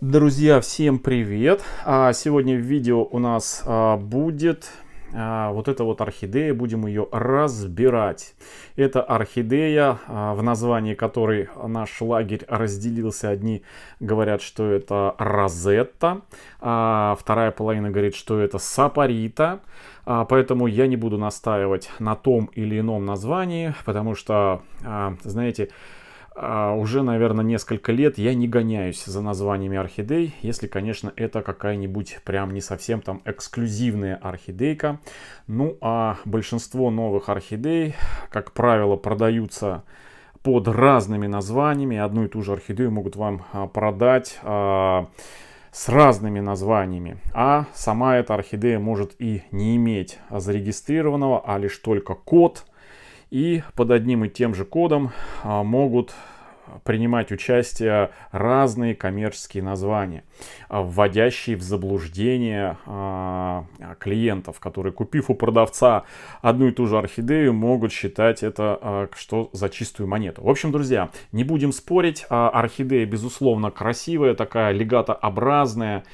Друзья, всем привет! Сегодня в видео у нас будет вот эта вот орхидея, будем ее разбирать. Это орхидея, в названии которой наш лагерь разделился. Одни говорят, что это розетта, вторая половина говорит, что это сапарита. Поэтому я не буду настаивать на том или ином названии, потому что, знаете, уже, наверное, несколько лет я не гоняюсь за названиями орхидей, если, конечно, это какая-нибудь прям не совсем там эксклюзивная орхидейка. Ну, а большинство новых орхидей, как правило, продаются под разными названиями. Одну и ту же орхидею могут вам продать с разными названиями, а сама эта орхидея может и не иметь зарегистрированного, а лишь только код. И под одним и тем же кодом могут принимать участие разные коммерческие названия, вводящие в заблуждение клиентов, которые, купив у продавца одну и ту же орхидею, могут считать это что за чистую монету. В общем, друзья, не будем спорить. Орхидея, безусловно, красивая, такая легатообразная,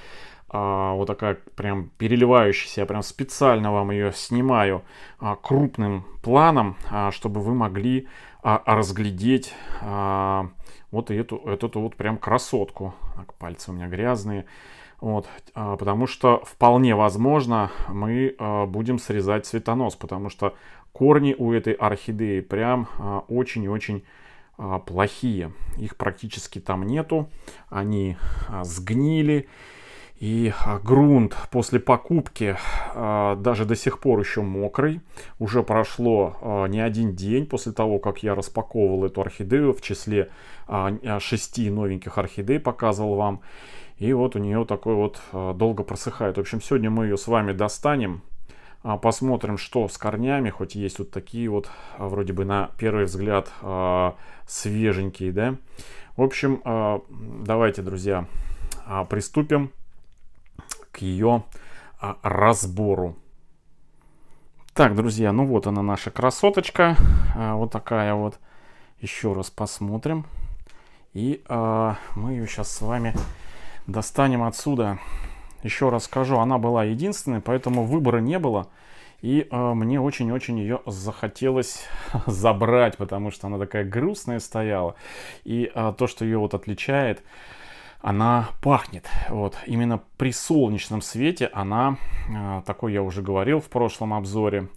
вот такая прям переливающаяся. Я прям специально вам ее снимаю крупным планом, чтобы вы могли разглядеть вот эту вот прям красотку. Так, пальцы у меня грязные. Вот, потому что вполне возможно мы будем срезать цветонос, потому что корни у этой орхидеи прям очень-очень плохие. Их практически там нету. Они сгнили. И грунт после покупки даже до сих пор еще мокрый. Уже прошло не один день после того, как я распаковывал эту орхидею. В числе 6 новеньких орхидей показывал вам. И вот у нее такой вот долго просыхает. В общем, сегодня мы ее с вами достанем. Посмотрим, что с корнями. Хоть есть вот такие вот, вроде бы на первый взгляд, свеженькие, да? В общем, давайте, друзья, приступим к ее разбору. Так, друзья, ну вот она, наша красоточка, вот такая вот. Еще раз посмотрим, и мы ее сейчас с вами достанем отсюда. Еще раз скажу, она была единственной, поэтому выбора не было, и мне очень-очень ее захотелось забрать, потому что она такая грустная стояла, и то, что ее вот отличает, она пахнет. Вот именно при солнечном свете она, такой я уже говорил в прошлом обзоре,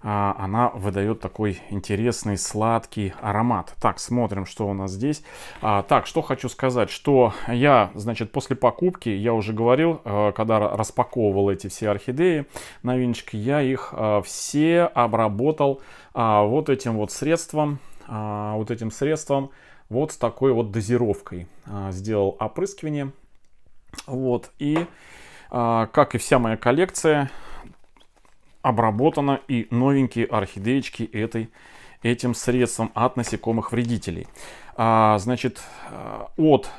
она выдает такой интересный сладкий аромат. Так, смотрим, что у нас здесь. Так, что хочу сказать, что я, значит, после покупки, я уже говорил, когда распаковывал эти все орхидеи, новиночки, я их все обработал вот этим вот средством, вот с такой вот дозировкой. Сделал опрыскивание. Вот. И, как и вся моя коллекция, обработана и новенькие орхидеечки этим средством от насекомых вредителей. Значит, от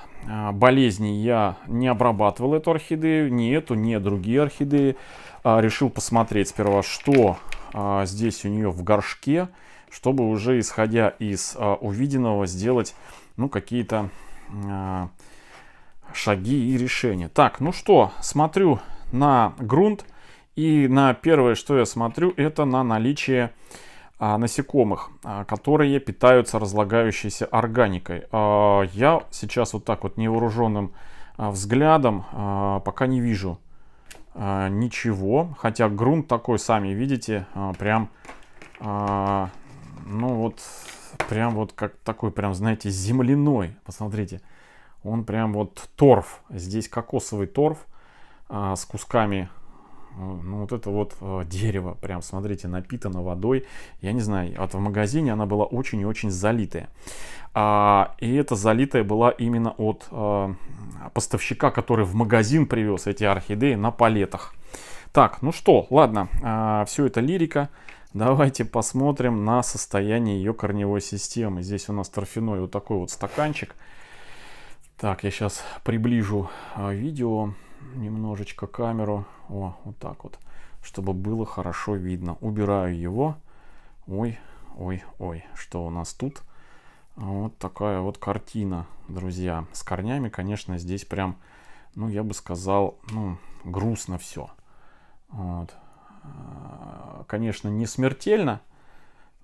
болезней я не обрабатывал эту орхидею, ни эту, ни другие орхидеи. Решил посмотреть сперва, что здесь у нее в горшке, чтобы уже, исходя из увиденного, сделать, ну, какие-то шаги и решения. Так, ну что, смотрю на грунт, и на первое, что я смотрю, это на наличие насекомых, которые питаются разлагающейся органикой. Я сейчас вот так вот невооруженным взглядом пока не вижу ничего, хотя грунт такой, сами видите, прям... Ну вот, прям вот как такой, прям, знаете, земляной. Посмотрите, он прям вот торф. Здесь кокосовый торф с кусками, ну вот это вот дерево, прям, смотрите, напитано водой. Я не знаю, вот в магазине она была очень и очень залитая. И эта залитая была именно от поставщика, который в магазин привез эти орхидеи на палетах. Так, ну что, ладно, все это лирика. Давайте посмотрим на состояние ее корневой системы. Здесь у нас торфяной вот такой вот стаканчик. Так, я сейчас приближу видео немножечко, камеру. О, вот так вот, чтобы было хорошо видно. Убираю его. Ой, ой, ой, что у нас тут? Вот такая вот картина, друзья. С корнями, конечно, здесь прям ну, я бы сказал, ну, грустно все. Вот. Конечно, не смертельно,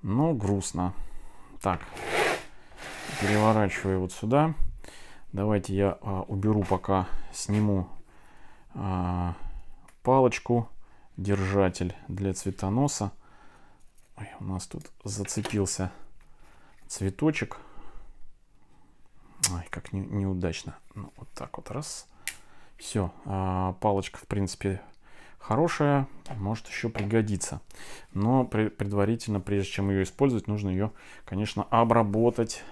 но грустно. Так, переворачиваю вот сюда. Давайте я уберу, пока сниму палочку, держатель для цветоноса. Ой, у нас тут зацепился цветочек. Ой, как неудачно. Ну, вот так вот, раз. Все, палочка, в принципе, хорошая, может еще пригодиться. Но предварительно, прежде чем ее использовать, нужно ее, конечно, обработать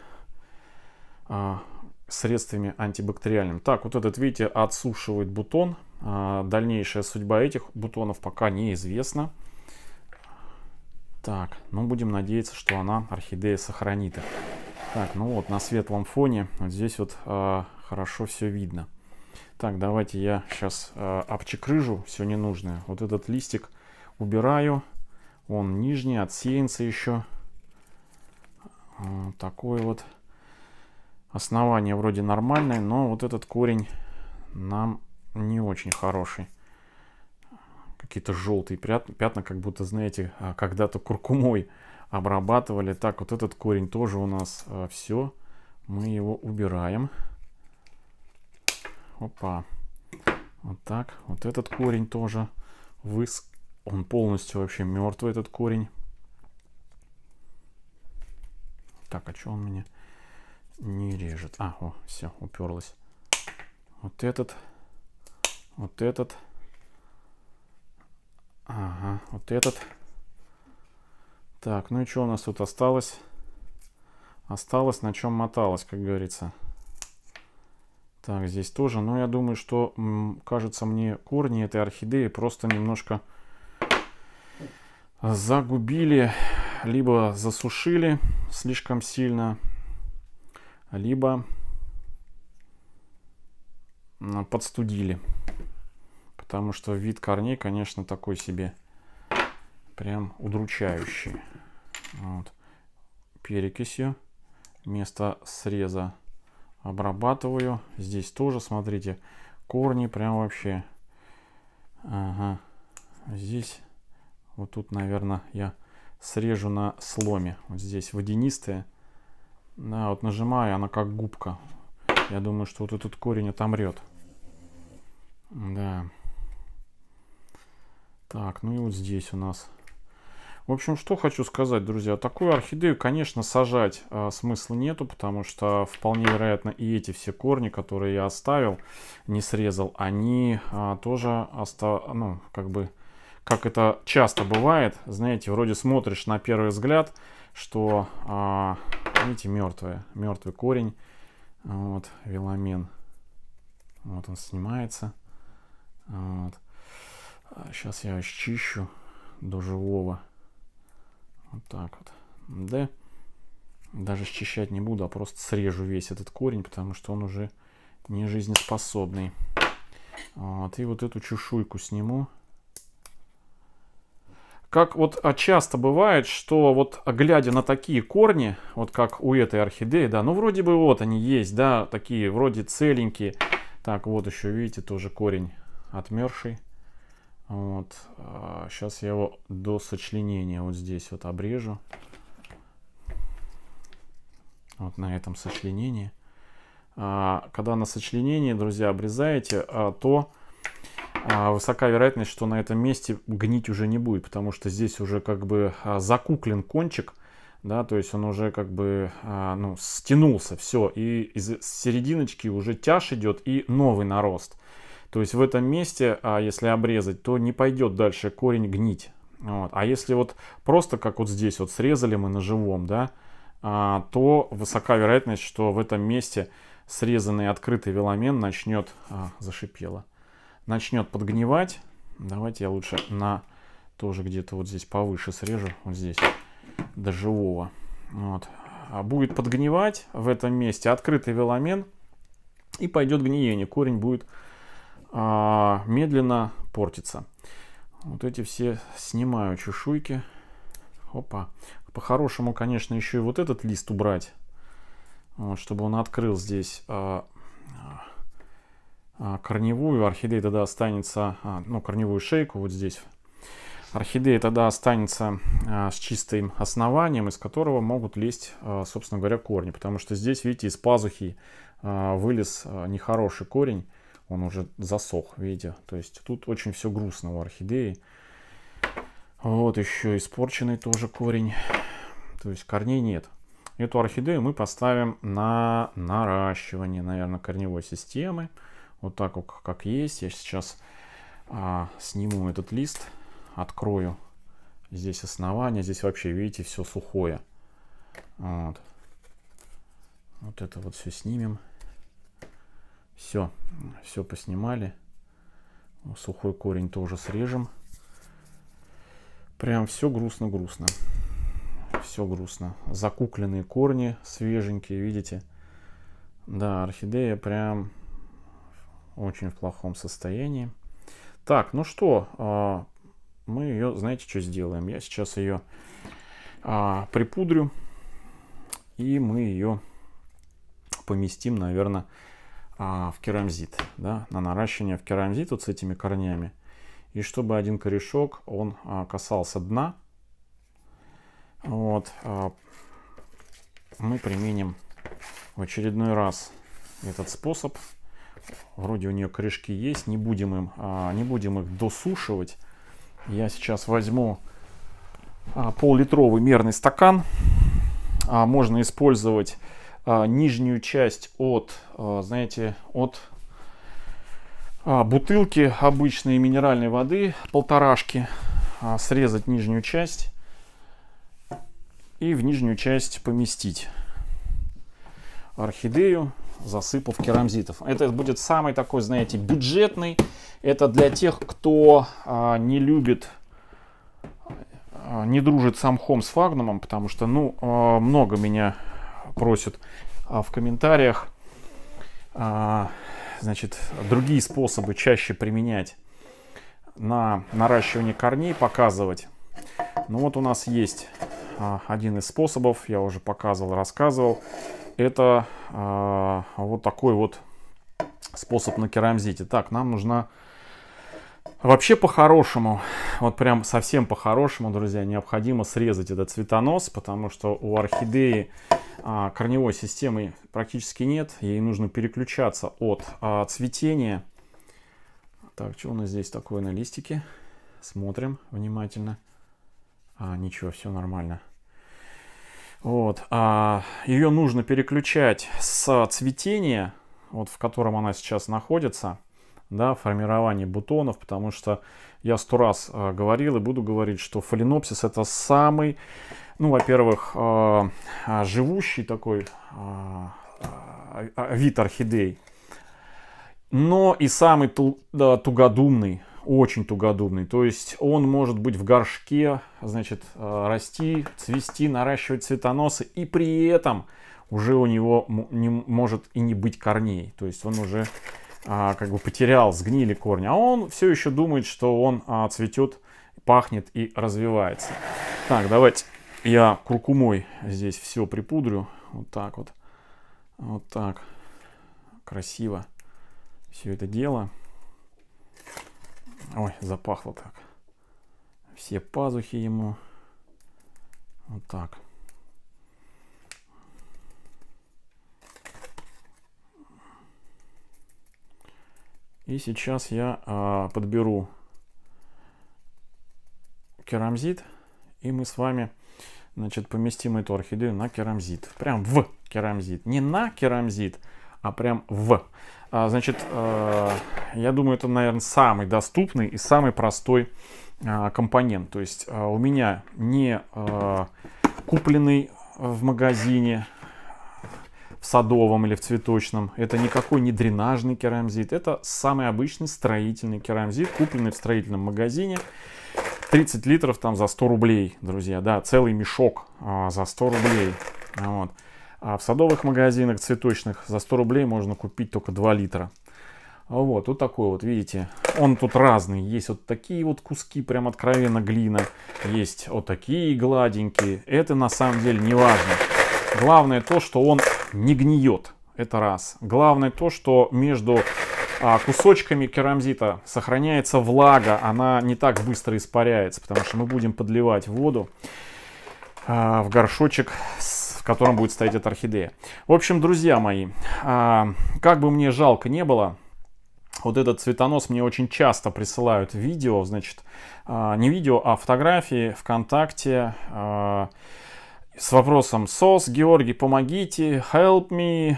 средствами антибактериальными. Так, вот этот, видите, отсушивает бутон. Дальнейшая судьба этих бутонов пока неизвестна. Так, ну будем надеяться, что она, орхидея, сохранит их. Так, ну вот на светлом фоне вот здесь вот хорошо все видно. Так, давайте я сейчас обчекрыжу все ненужное. Вот этот листик убираю. Он нижний, отсеянца еще. Вот такой вот. Основание вроде нормальное, но вот этот корень нам не очень хороший. Какие-то желтые пятна, как будто, знаете, когда-то куркумой обрабатывали. Так, вот этот корень тоже у нас все. Мы его убираем. Опа. Вот так. Вот этот корень тоже он полностью вообще мертвый, этот корень. Так, а что он меня не режет? А, о, все, уперлось. Вот этот. Вот этот. Ага, вот этот. Так, ну и что у нас тут осталось? Осталось, на чем моталось, как говорится. Так, здесь тоже. Но я думаю, что, кажется мне, корни этой орхидеи просто немножко загубили. Либо засушили слишком сильно, либо подстудили. Потому что вид корней, конечно, такой себе. Прям удручающий. Вот. Перекисью вместо среза обрабатываю. Здесь тоже, смотрите, корни прям вообще. Ага. Здесь, вот тут, наверное, я срежу на сломе. Вот здесь водянистые. Да, вот нажимаю, она как губка. Я думаю, что вот этот корень отомрет. Да. Так, ну и вот здесь у нас. В общем, что хочу сказать, друзья. Такую орхидею, конечно, сажать смысла нету, потому что вполне вероятно и эти все корни, которые я оставил, не срезал, они тоже, ну, как бы, как это часто бывает, знаете, вроде смотришь на первый взгляд, что, видите, мертвый корень, вот, веламен, вот он снимается, вот. Сейчас я очищу до живого. Вот так вот. Да. Даже счищать не буду, а просто срежу весь этот корень, потому что он уже не жизнеспособный. Вот. И вот эту чешуйку сниму. Как вот часто бывает, что вот глядя на такие корни, вот как у этой орхидеи, да, ну вроде бы вот они есть, да, такие вроде целенькие. Так, вот еще, видите, тоже корень отмерший. Вот, сейчас я его до сочленения вот здесь вот обрежу. Вот на этом сочленении. Когда на сочленении, друзья, обрезаете, то высока вероятность, что на этом месте гнить уже не будет. Потому что здесь уже как бы закуклен кончик. Да, то есть он уже как бы, ну, стянулся. Все, и из серединочки уже тяж идет и новый нарост. То есть в этом месте, если обрезать, то не пойдет дальше корень гнить. Вот. А если вот просто, как вот здесь вот срезали мы на живом, да, то высока вероятность, что в этом месте срезанный открытый веламен начнет, зашипело, начнет подгнивать. Давайте я лучше тоже где-то вот здесь повыше срежу, вот здесь, до живого. Вот. Будет подгнивать в этом месте открытый веламен и пойдет гниение, корень будет медленно портится. Вот эти все снимаю чешуйки. Опа. По-хорошему, конечно, еще и вот этот лист убрать. Вот, чтобы он открыл здесь корневую, орхидея тогда останется, ну, корневую шейку вот здесь. Орхидея тогда останется с чистым основанием, из которого могут лезть, собственно говоря, корни. Потому что здесь, видите, из пазухи вылез нехороший корень. Он уже засох, видите. То есть тут очень все грустно у орхидеи. Вот еще испорченный тоже корень. То есть корней нет. Эту орхидею мы поставим на наращивание, наверное, корневой системы. Вот так вот, как есть. Я сейчас сниму этот лист. Открою здесь основание. Здесь вообще, видите, все сухое. Вот, вот это вот все снимем. Все, все поснимали. Сухой корень тоже срежем. Прям все грустно-грустно. Все грустно. Закукленные корни, свеженькие, видите. Да, орхидея прям очень в плохом состоянии. Так, ну что... Мы ее, знаете, что сделаем? Я сейчас ее припудрю, и мы ее поместим, наверное, в керамзит, да, на наращивание в керамзит вот с этими корнями. И чтобы один корешок, он касался дна, вот, мы применим в очередной раз этот способ. Вроде у нее корешки есть, не будем их досушивать. Я сейчас возьму пол-литровый мерный стакан. Можно использовать нижнюю часть от, знаете, от бутылки обычной минеральной воды, полторашки. Срезать нижнюю часть и в нижнюю часть поместить орхидею, засыпав керамзитов. Это будет самый такой, знаете, бюджетный. Это для тех, кто не любит, не дружит с амхом, с фагнумом, потому что, ну, много меня просят в комментариях, значит, другие способы чаще применять на наращивание корней, показывать. Ну вот у нас есть один из способов, я уже показывал, рассказывал. Это вот такой вот способ на керамзите. Так, нам нужна... Вообще по-хорошему, вот прям совсем по-хорошему, друзья, необходимо срезать этот цветонос, потому что у орхидеи корневой системы практически нет. Ей нужно переключаться от цветения. Так, что у нас здесь такое на листике? Смотрим внимательно. Ничего, все нормально. Вот, ее нужно переключать с цветения, вот в котором она сейчас находится, да, формирование бутонов, потому что я 100 раз говорил и буду говорить, что фаленопсис — это самый, ну, во-первых, живущий такой вид орхидей, но и самый тугодумный. Очень тугодумный, то есть он может быть в горшке, значит, расти, цвести, наращивать цветоносы, и при этом уже у него не может и не быть корней, то есть он уже как бы потерял, сгнили корни, а он все еще думает, что он цветет, пахнет и развивается. Так, давайте я куркумой здесь все припудрю, вот так вот, вот так, красиво все это дело. Ой, запахло так. Все пазухи ему. Вот так. И сейчас я подберу керамзит. И мы с вами, значит, поместим эту орхидею на керамзит. Прям в керамзит. Не на керамзит, а прям в. Значит, я думаю, это, наверное, самый доступный и самый простой компонент. То есть у меня не купленный в магазине, в садовом или в цветочном. Это никакой не дренажный керамзит. Это самый обычный строительный керамзит, купленный в строительном магазине. 30 литров там за 100 рублей, друзья. Да, целый мешок за 100 рублей. Вот. А в садовых магазинах цветочных за 100 рублей можно купить только 2 литра. Вот, вот такой вот, видите. Он тут разный. Есть вот такие вот куски, прям откровенно глина. Есть вот такие гладенькие. Это на самом деле не важно. Главное то, что он не гниет. Это раз. Главное то, что между кусочками керамзита сохраняется влага, она не так быстро испаряется, потому что мы будем подливать воду в горшочек, в котором будет стоять эта орхидея. В общем, друзья мои, как бы мне жалко не было, вот этот цветонос мне очень часто присылают видео, значит, не видео, а фотографии ВКонтакте с вопросом: «Сос, Георгий, помогите, help me,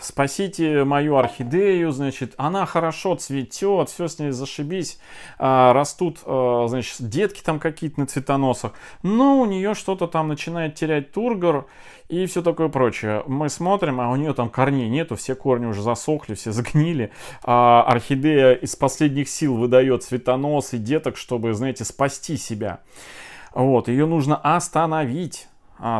спасите мою орхидею, значит, она хорошо цветет, все с ней зашибись, растут, значит, детки там какие-то на цветоносах, но у нее что-то там начинает терять тургор и все такое прочее». Мы смотрим, а у нее там корней нету, все корни уже засохли, все загнили, а орхидея из последних сил выдает цветонос и деток, чтобы, знаете, спасти себя. Вот, ее нужно остановить,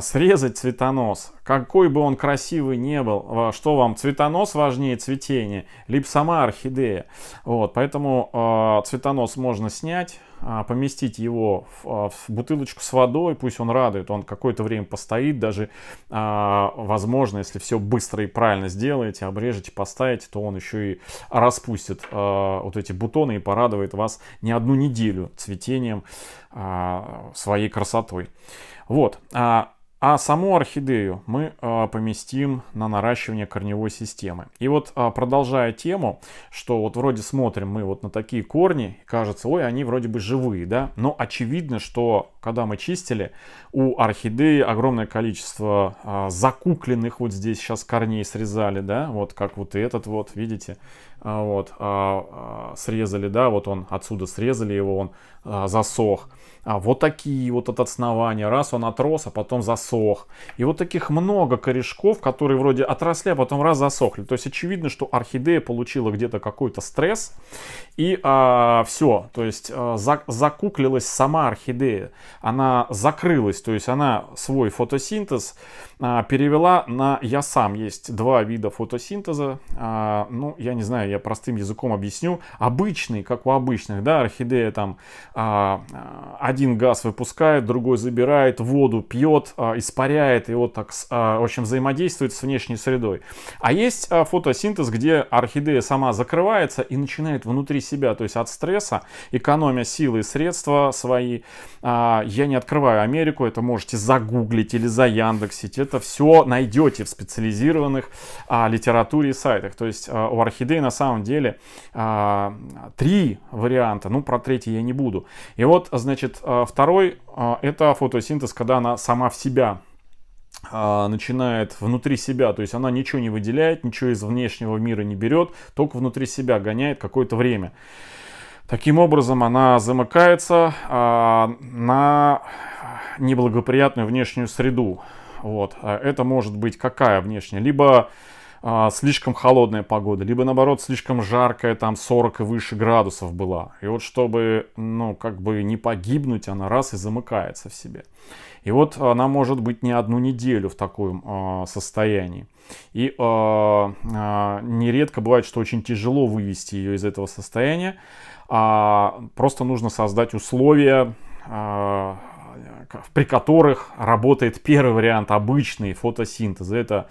срезать цветонос, какой бы он красивый не был. Что вам, цветонос важнее цветения, либо сама орхидея? Вот, поэтому цветонос можно снять, поместить его в бутылочку с водой, пусть он радует, он какое-то время постоит, даже, возможно, если все быстро и правильно сделаете, обрежете, поставите, то он еще и распустит вот эти бутоны и порадует вас не одну неделю цветением своей красотой. Вот. А саму орхидею мы поместим на наращивание корневой системы. И вот продолжая тему, что вот вроде смотрим мы вот на такие корни, кажется, ой, они вроде бы живые, да? Но очевидно, что когда мы чистили, у орхидеи огромное количество закукленных вот здесь сейчас корней срезали, да? Вот как вот этот вот, видите, вот срезали, да? Вот он отсюда срезали его, он засох. А вот такие вот от основания, раз он отрос, а потом засох. И вот таких много корешков, которые вроде отросли, а потом раз засохли. То есть очевидно, что орхидея получила где-то какой-то стресс, и все, то есть закуклилась сама орхидея, она закрылась, то есть она свой фотосинтез перевела на «я сам». Есть два вида фотосинтеза, ну я не знаю, я простым языком объясню. Обычный, как у обычных, да, орхидея там один газ выпускает, другой забирает, воду пьет, испаряет и вот так, в общем, взаимодействует с внешней средой. А есть фотосинтез, где орхидея сама закрывается и начинает внутри себя, то есть от стресса, экономя силы и средства свои. Я не открываю Америку, это можете загуглить или заяндексить, это все найдете в специализированных литературе и сайтах. То есть у орхидеи на самом деле три варианта, ну про третий я не буду. И вот, значит, второй — это фотосинтез, когда она сама в себя начинает, внутри себя, то есть она ничего не выделяет, ничего из внешнего мира не берет, только внутри себя гоняет какое-то время. Таким образом она замыкается на неблагоприятную внешнюю среду. Вот. Это может быть какая внешняя? Либо слишком холодная погода, либо наоборот слишком жаркая, там 40 и выше градусов была. И вот чтобы, ну, как бы не погибнуть, она раз и замыкается в себе. И вот она может быть не одну неделю в таком состоянии. И нередко бывает, что очень тяжело вывести ее из этого состояния. Просто нужно создать условия, при которых работает первый вариант, обычный фотосинтез. Это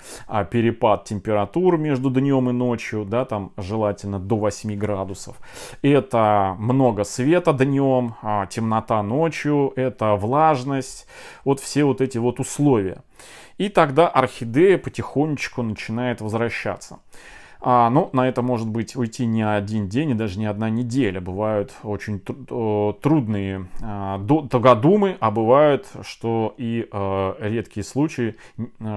перепад температур между днем и ночью, да, там желательно до 8 градусов. Это много света днем, темнота ночью, это влажность. Вот все вот эти вот условия. И тогда орхидея потихонечку начинает возвращаться. Но на это может быть уйти не один день и даже не одна неделя. Бывают очень трудные тугодумы, а бывают, что и редкие случаи,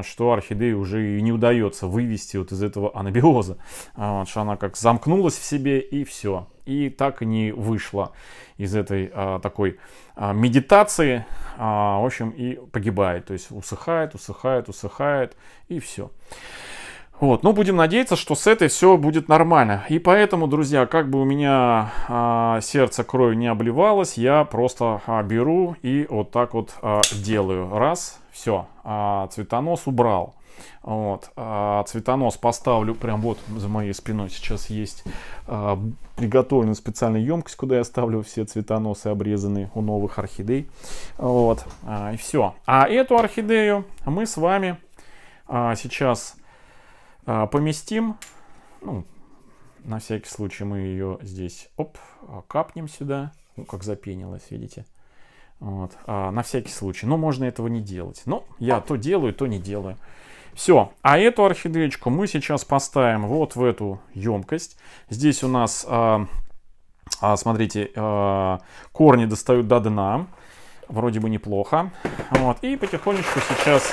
что орхидеи уже и не удается вывести вот из этого анабиоза. Что она как замкнулась в себе и все. И так и не вышла из этой такой медитации. В общем, и погибает. То есть усыхает, усыхает, усыхает и все. Вот, ну будем надеяться, что с этой все будет нормально. И поэтому, друзья, как бы у меня сердце кровью не обливалось, я просто беру и вот так вот делаю. Раз, все, цветонос убрал. Вот, цветонос поставлю, прям вот за моей спиной сейчас есть приготовлена специальная емкость, куда я ставлю все цветоносы обрезанные у новых орхидей. Вот, и все. А эту орхидею мы с вами сейчас поместим, ну, На всякий случай мы ее здесь капнем сюда. Ну, как запенилась, видите. Вот. На всякий случай. Но можно этого не делать. Но я то делаю, то не делаю. Все. А эту орхидеечку мы сейчас поставим вот в эту емкость. Здесь у нас, смотрите, корни достают до дна. Вроде бы неплохо. Вот. И потихонечку сейчас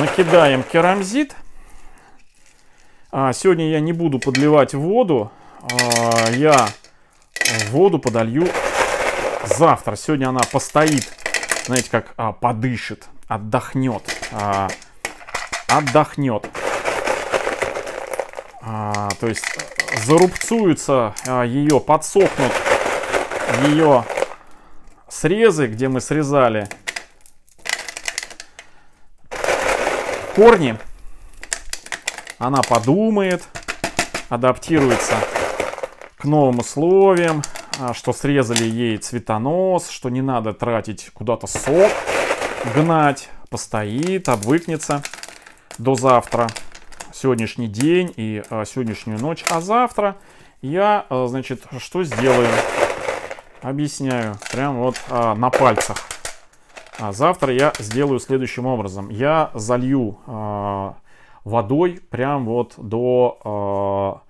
накидаем керамзит. Сегодня я не буду подливать воду. Я воду подолью завтра. Сегодня она постоит, знаете, как подышит, отдохнет. Отдохнет. То есть зарубцуется ее, подсохнут ее срезы, где мы срезали корни. Она подумает, адаптируется к новым условиям, что срезали ей цветонос, что не надо тратить куда-то сок, гнать, постоит, обвыкнется до завтра, сегодняшний день и сегодняшнюю ночь. А завтра я, значит, что сделаю? Объясняю, прям вот на пальцах. Завтра я сделаю следующим образом. Я залью водой прям вот до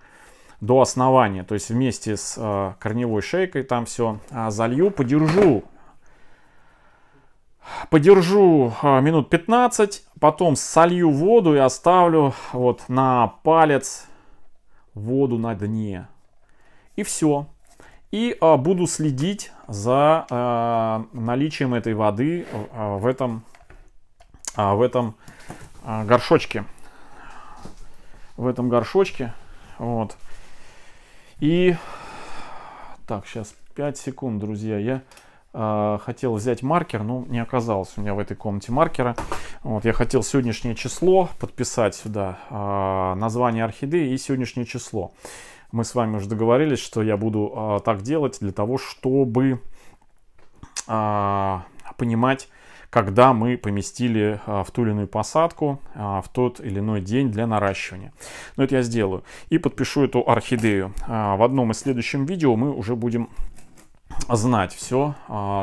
основания. То есть вместе с корневой шейкой там все залью, подержу. Подержу минут 15, потом солью воду и оставлю вот на палец воду на дне. И все. И буду следить за наличием этой воды в этом горшочке. В этом горшочке. Вот. И так, сейчас 5 секунд, друзья. Я хотел взять маркер, но не оказалось у меня в этой комнате маркера. Вот, я хотел сегодняшнее число подписать сюда, название орхидеи и сегодняшнее число. Мы с вами уже договорились, что я буду так делать для того, чтобы понимать, когда мы поместили в ту или иную посадку в тот или иной день для наращивания. Но это я сделаю. И подпишу эту орхидею. В одном из следующих видео мы уже будем знать все,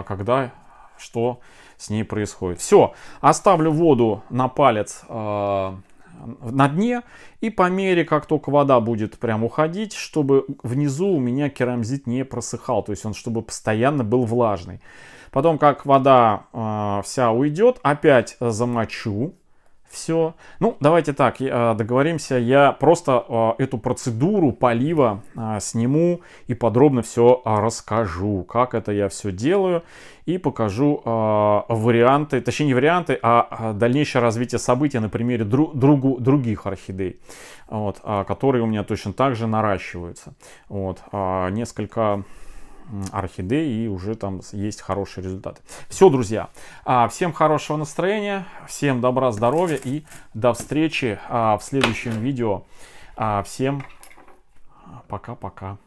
когда, что с ней происходит. Все, оставлю воду на палец на дне. И по мере, как только вода будет прям уходить, чтобы внизу у меня керамзит не просыхал. То есть он, чтобы постоянно был влажный. Потом, как вода вся уйдет, опять замочу все. Ну, давайте так, договоримся, я просто эту процедуру полива сниму и подробно все расскажу, как это я все делаю, и покажу варианты, точнее не варианты, а дальнейшее развитие событий на примере других орхидей, вот, которые у меня точно так же наращиваются. Вот, несколько орхидеи, и уже там есть хорошие результаты. Все, друзья, всем хорошего настроения, всем добра, здоровья и до встречи в следующем видео. Всем пока-пока.